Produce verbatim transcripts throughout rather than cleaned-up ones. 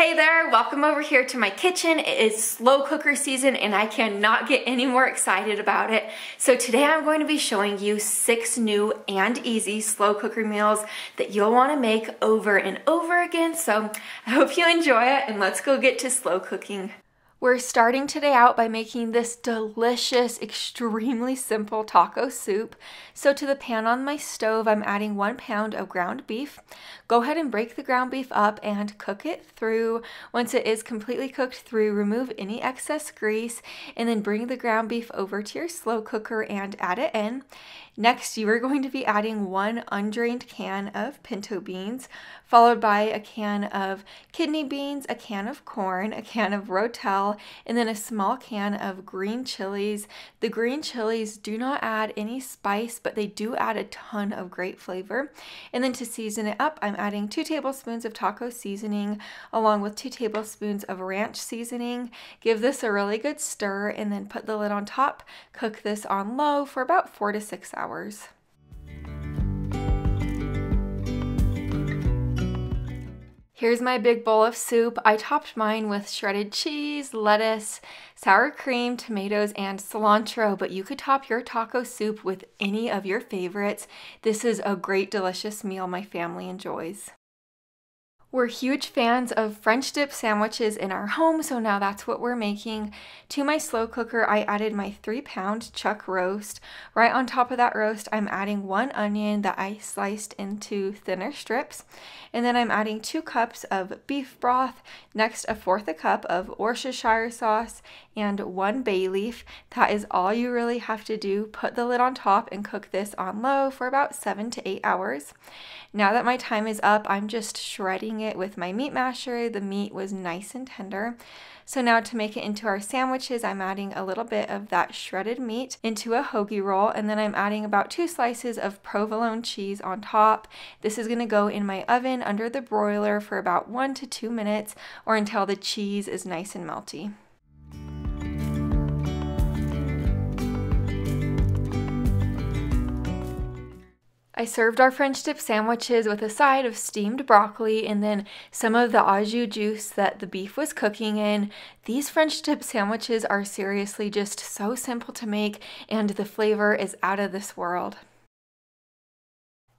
Hey there, welcome over here to my kitchen. It is slow cooker season and I cannot get any more excited about it. So today I'm going to be showing you six new and easy slow cooker meals that you'll want to make over and over again. So I hope you enjoy it and let's go get to slow cooking. We're starting today out by making this delicious, extremely simple taco soup. So to the pan on my stove, I'm adding one pound of ground beef. Go ahead and break the ground beef up and cook it through. Once it is completely cooked through, remove any excess grease and then bring the ground beef over to your slow cooker and add it in. Next, you are going to be adding one undrained can of pinto beans, followed by a can of kidney beans, a can of corn, a can of Rotel, and then a small can of green chilies. The green chilies do not add any spice, but they do add a ton of great flavor. And then to season it up, I'm adding two tablespoons of taco seasoning, along with two tablespoons of ranch seasoning. Give this a really good stir, and then put the lid on top. Cook this on low for about four to six hours. hours. Here's my big bowl of soup. I topped mine with shredded cheese, lettuce, sour cream, tomatoes, and cilantro, but you could top your taco soup with any of your favorites. This is a great, delicious meal my family enjoys. We're huge fans of French dip sandwiches in our home, so now that's what we're making. To my slow cooker, I added my three pound chuck roast. Right on top of that roast, I'm adding one onion that I sliced into thinner strips. And then I'm adding two cups of beef broth, next a fourth a cup of Worcestershire sauce, and one bay leaf. That is all you really have to do. Put the lid on top and cook this on low for about seven to eight hours. Now that my time is up, I'm just shredding it with my meat masher. The meat was nice and tender. So now to make it into our sandwiches, I'm adding a little bit of that shredded meat into a hoagie roll, and then I'm adding about two slices of provolone cheese on top. This is going to go in my oven under the broiler for about one to two minutes or until the cheese is nice and melty. I served our French dip sandwiches with a side of steamed broccoli and then some of the au jus juice that the beef was cooking in. These French dip sandwiches are seriously just so simple to make, and the flavor is out of this world.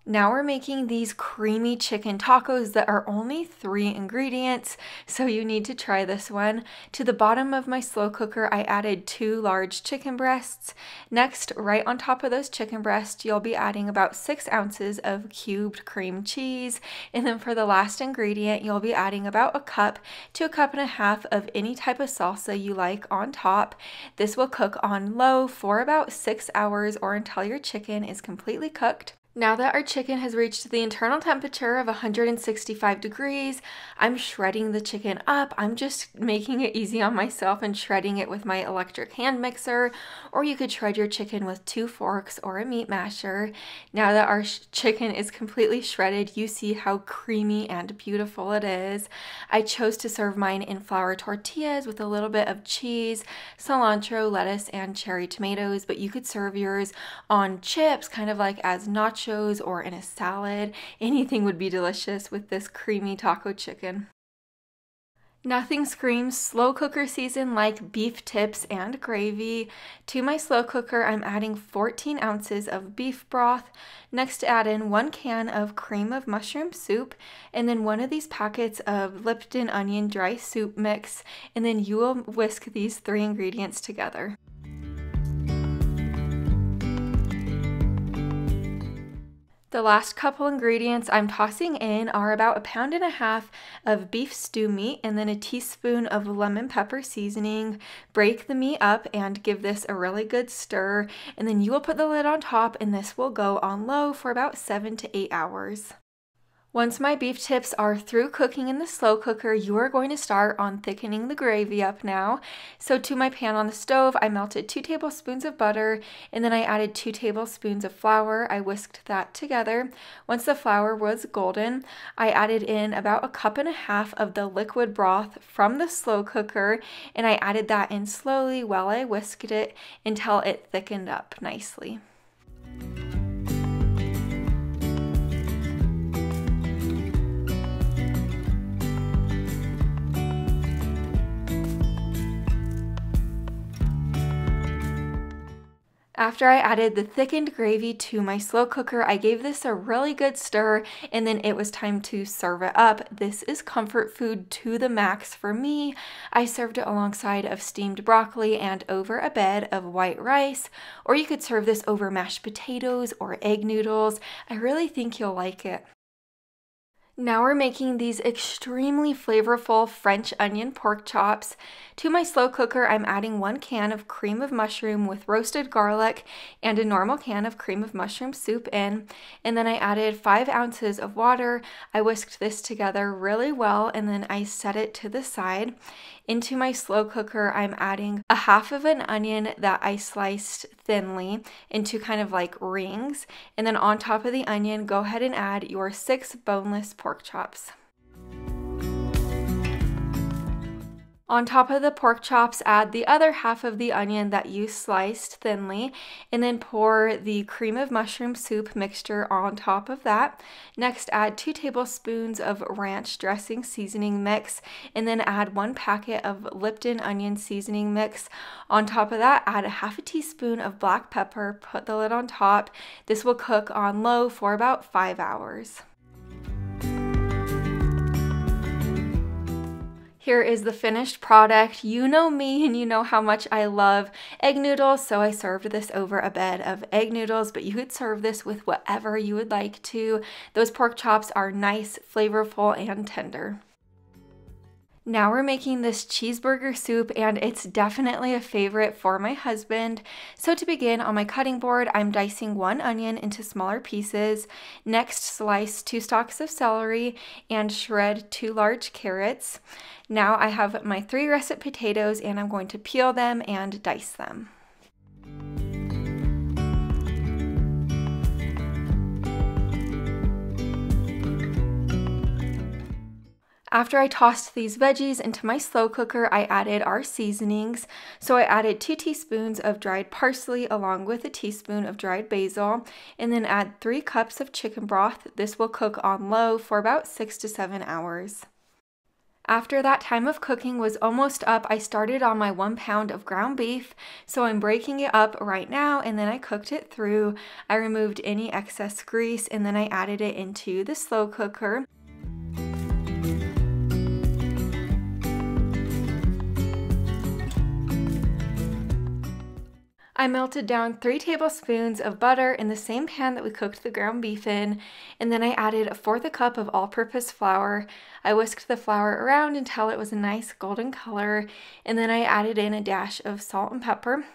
Now we're making these creamy chicken tacos that are only three ingredients, so you need to try this one. To the bottom of my slow cooker, I added two large chicken breasts. Next, right on top of those chicken breasts, you'll be adding about six ounces of cubed cream cheese. And then for the last ingredient, you'll be adding about a cup to a cup and a half of any type of salsa you like on top. This will cook on low for about six hours or until your chicken is completely cooked. Now that our chicken has reached the internal temperature of one hundred sixty-five degrees, I'm shredding the chicken up. I'm just making it easy on myself and shredding it with my electric hand mixer, or you could shred your chicken with two forks or a meat masher. Now that our chicken is completely shredded, you see how creamy and beautiful it is. I chose to serve mine in flour tortillas with a little bit of cheese, cilantro, lettuce, and cherry tomatoes, but you could serve yours on chips, kind of like as nachos or in a salad. Anything would be delicious with this creamy taco chicken. Nothing screams slow cooker season like beef tips and gravy. To my slow cooker, I'm adding fourteen ounces of beef broth. Next, add in one can of cream of mushroom soup, and then one of these packets of Lipton onion dry soup mix, and then you will whisk these three ingredients together. The last couple ingredients I'm tossing in are about a pound and a half of beef stew meat and then a teaspoon of lemon pepper seasoning. Break the meat up and give this a really good stir, and then you will put the lid on top and this will go on low for about seven to eight hours. Once my beef tips are through cooking in the slow cooker, you are going to start on thickening the gravy up now. So to my pan on the stove, I melted two tablespoons of butter, and then I added two tablespoons of flour. I whisked that together. Once the flour was golden, I added in about a cup and a half of the liquid broth from the slow cooker, and I added that in slowly while I whisked it until it thickened up nicely. After I added the thickened gravy to my slow cooker, I gave this a really good stir, and then it was time to serve it up. This is comfort food to the max for me. I served it alongside of steamed broccoli and over a bed of white rice, or you could serve this over mashed potatoes or egg noodles. I really think you'll like it. Now we're making these extremely flavorful French onion pork chops. To my slow cooker, I'm adding one can of cream of mushroom with roasted garlic and a normal can of cream of mushroom soup in. And then I added five ounces of water. I whisked this together really well, and then I set it to the side. Into my slow cooker, I'm adding a half of an onion that I sliced thinly into kind of like rings. And then on top of the onion, go ahead and add your six boneless pork chops. On top of the pork chops, add the other half of the onion that you sliced thinly, and then pour the cream of mushroom soup mixture on top of that. Next, add two tablespoons of ranch dressing seasoning mix, and then add one packet of Lipton onion seasoning mix. On top of that, add a half a teaspoon of black pepper, put the lid on top. This will cook on low for about five hours. Here is the finished product. You know me and you know how much I love egg noodles, so I served this over a bed of egg noodles, but you could serve this with whatever you would like to. Those pork chops are nice, flavorful, and tender. Now we're making this cheeseburger soup, and it's definitely a favorite for my husband. So to begin, on my cutting board, I'm dicing one onion into smaller pieces. Next, slice two stalks of celery and shred two large carrots. Now I have my three russet potatoes, and I'm going to peel them and dice them. After I tossed these veggies into my slow cooker, I added our seasonings. So I added two teaspoons of dried parsley along with a teaspoon of dried basil, and then add three cups of chicken broth. This will cook on low for about six to seven hours. After that time of cooking was almost up, I started on my one pound of ground beef, so I'm breaking it up right now, and then I cooked it through. I removed any excess grease, and then I added it into the slow cooker. I melted down three tablespoons of butter in the same pan that we cooked the ground beef in, and then I added a fourth a cup of all-purpose flour. I whisked the flour around until it was a nice golden color, and then I added in a dash of salt and pepper.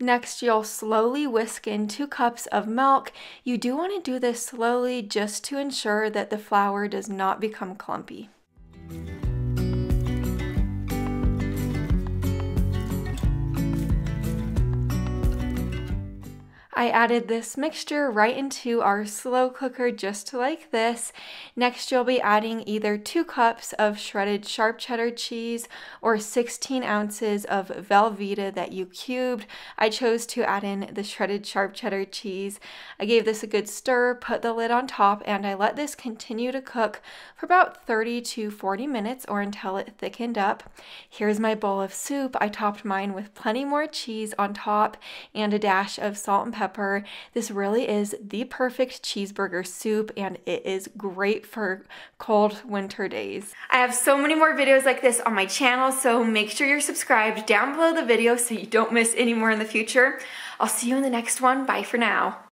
Next, you'll slowly whisk in two cups of milk. You do want to do this slowly just to ensure that the flour does not become clumpy. I added this mixture right into our slow cooker just like this. Next, you'll be adding either two cups of shredded sharp cheddar cheese or sixteen ounces of Velveeta that you cubed. I chose to add in the shredded sharp cheddar cheese. I gave this a good stir, put the lid on top, and I let this continue to cook for about thirty to forty minutes or until it thickened up. Here's my bowl of soup. I topped mine with plenty more cheese on top and a dash of salt and pepper. Pepper. This really is the perfect cheeseburger soup, and it is great for cold winter days. I have so many more videos like this on my channel, so make sure you're subscribed down below the video so you don't miss any more in the future. I'll see you in the next one. Bye for now.